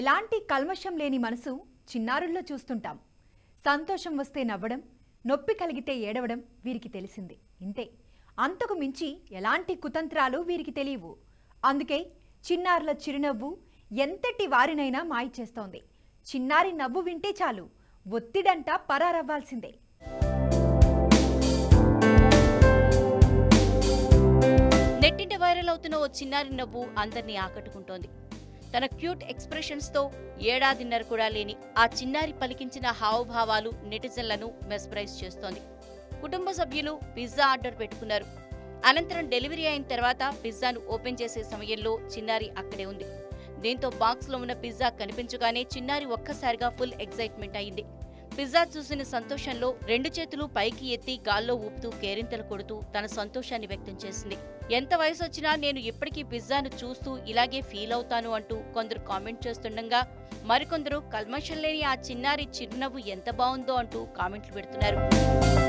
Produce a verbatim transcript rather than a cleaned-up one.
ఎలాంటి కల్మషం లేని మనసు చిన్నారుల్లో చూస్తుంటాం. సంతోషం వస్తే నవ్వడం, నొప్పి కలిగితే ఏడవడం వీరికి తెలిసింది. ఇంతే, అంతకు మించి ఎలాంటి కుతంత్రాలు వీరికి తెలియవు. అందుకే చిన్నారుల చిరునవ్వు ఎంతటి వారినైనా మాయ చేస్తోంది. చిన్నారి నవ్వు వింటే చాలు ఒత్తిడంట పరారవ్వాల్సిందే. నెట్టింట వైరల్ అవుతున్న ఓ చిన్నారి నవ్వు అందరినీ ఆకట్టుకుంటోంది. తన క్యూట్ ఎక్స్ప్రెషన్స్తో ఏడాదిన్నర కూడా లేని ఆ చిన్నారి పలికించిన హావభావాలు నెటిజన్లను మెస్పరైజ్ చేస్తోంది. కుటుంబ సభ్యులు పిజ్జా ఆర్డర్ పెట్టుకున్నారు. అనంతరం డెలివరీ అయిన తర్వాత పిజ్జాను ఓపెన్ చేసే సమయంలో చిన్నారి అక్కడే ఉంది. దీంతో బాక్స్లో ఉన్న పిజ్జా కనిపించగానే చిన్నారి ఒక్కసారిగా ఫుల్ ఎక్సైట్మెంట్ అయింది. పిజ్జా చూసిన సంతోషంలో రెండు చేతులు పైకి ఎత్తి గాల్లో ఊపుతూ కేరింతలు కొడుతూ తన సంతోషాన్ని వ్యక్తం చేసింది. ఎంత వయసు వచ్చినా నేను ఇప్పటికీ పిజ్జాను చూస్తూ ఇలాగే ఫీల్ అవుతాను అంటూ కొందరు కామెంట్ చేస్తుండగా, మరికొందరు కల్మషం లేని ఆ చిన్నారి చిరునవ్వు ఎంత బాగుందో అంటూ కామెంట్లు పెడుతున్నారు.